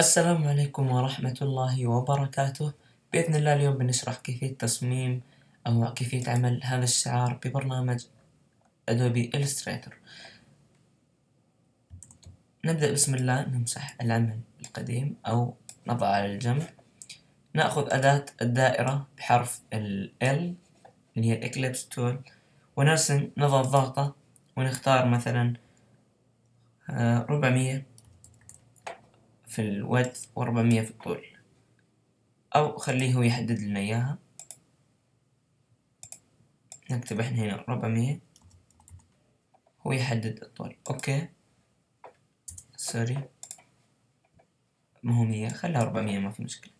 السلام عليكم ورحمة الله وبركاته. بإذن الله اليوم بنشرح كيفية تصميم أو كيفية عمل هذا الشعار ببرنامج أدوبي إلستريتور. نبدأ بسم الله، نمسح العمل القديم أو نضع على الجنب، نأخذ أداة الدائرة بحرف ال L اللي هي Eclipse Tool، ونرسم، نضغط ضغطة ونختار مثلا 400 في الوث و400 في الطول، أو خليه هو يحدد لنا إياها. نكتب إحنا هنا 400، هو يحدد الطول. أوكي، سوري، ما هو 100، خلها 400 ما في مشكلة.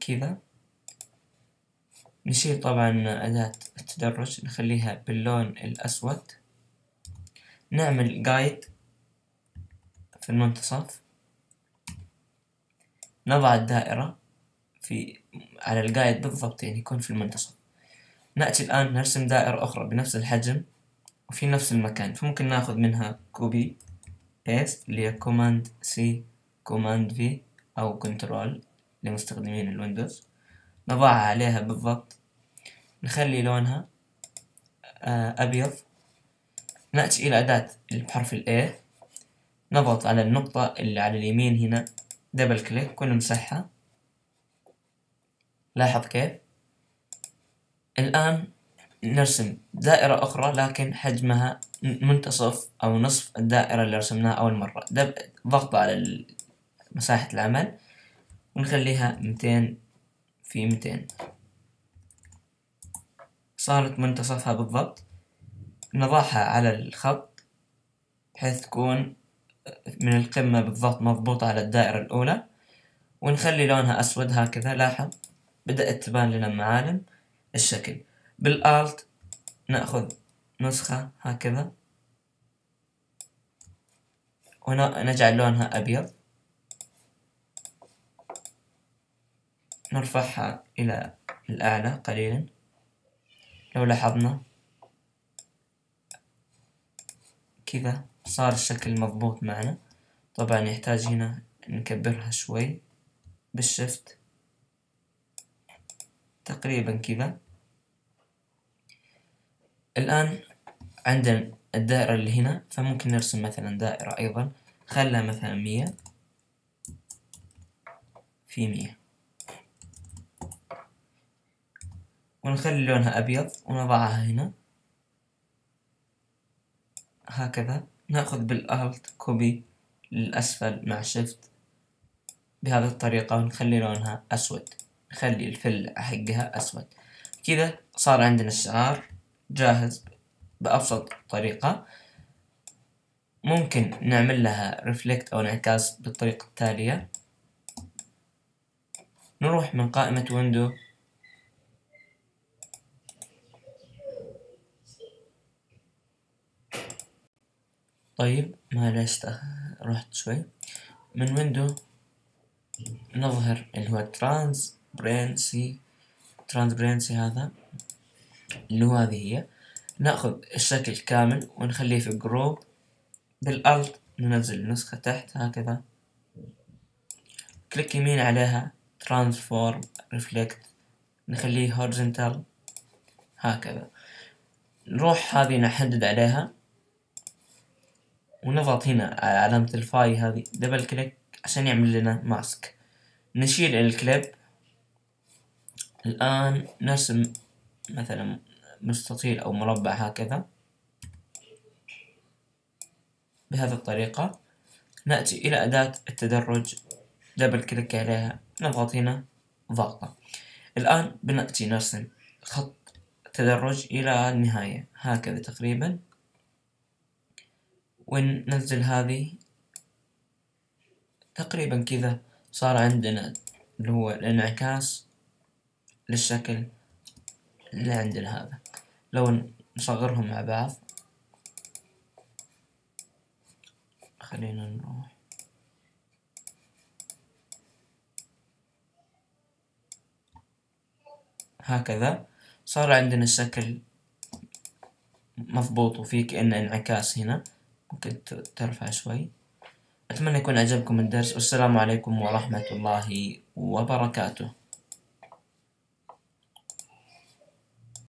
كذا نشيل طبعا أداة التدرج، نخليها باللون الأسود، نعمل جايد في المنتصف، نضع الدائرة في على الجايد بالضبط، يعني يكون في المنتصف. نأتي الآن نرسم دائرة أخرى بنفس الحجم وفي نفس المكان، فممكن نأخذ منها كوبي بيست اللي هي كوماند سي كوماند في أو كنترول لمستخدمين الويندوز، نضعها عليها بالضبط، نخلي لونها أبيض. نأتي إلى أداة بحرف ال A، نضغط على النقطة اللي على اليمين هنا، دبل كليك ونمسحها. لاحظ كيف. الآن نرسم دائرة أخرى لكن حجمها منتصف أو نصف الدائرة اللي رسمناها أول مرة، ضغط على مساحة العمل ونخليها 200 في 200، صارت منتصفها بالضبط. نضعها على الخط بحيث تكون من القمة بالضبط مضبوطة على الدائرة الأولى، ونخلي لونها أسود هكذا. لاحظ بدأت تبان لنا معالم الشكل. بالالت نأخذ نسخة هكذا ونجعل لونها أبيض، نرفعها إلى الأعلى قليلا. لو لاحظنا كذا صار الشكل مضبوط معنا. طبعا يحتاج هنا نكبرها شوي بالشفت تقريبا كذا. الآن عندنا الدائرة اللي هنا، فممكن نرسم مثلا دائرة أيضا، خلها مثلا 100 في 100، ونخلي لونها أبيض ونضعها هنا هكذا. نأخذ بالألت كوبي للأسفل مع شيفت بهذه الطريقة، ونخلي لونها أسود، نخلي الفل حقها أسود. كذا صار عندنا الشعار جاهز بأبسط طريقة. ممكن نعمل لها ريفلكت أو انعكاس بالطريقة التالية. نروح من قائمة ويندو طيب معلش رحت شوي من ويندو، نظهر اللي هو ترانسبرنسي، هذا اللي هو هذه هي. نأخذ الشكل كامل ونخليه في جروب، بالأرض ننزل نسخة تحت هكذا، كليك يمين عليها ترانسفورم ريفلكت، نخليه هوريزونتال هكذا. نروح هذه نحدد عليها ونضغط هنا على علامة الفاي هذه، دبل كليك عشان يعمل لنا ماسك. نشيل الكليب. الآن نرسم مثلا مستطيل أو مربع هكذا بهذه الطريقة. نأتي إلى أداة التدرج، دبل كليك عليها، نضغط هنا ضغطة. الآن بنأتي نرسم خط تدرج إلى النهاية هكذا تقريبا، وننزل هذه تقريبا كذا. صار عندنا اللي هو الانعكاس للشكل اللي عندنا هذا. لو نصغرهم مع بعض، خلينا نروح هكذا، صار عندنا الشكل مضبوط وفيه كأنه انعكاس هنا. ممكن ترفع شوي. أتمنى يكون عجبكم الدرس، والسلام عليكم ورحمة الله وبركاته.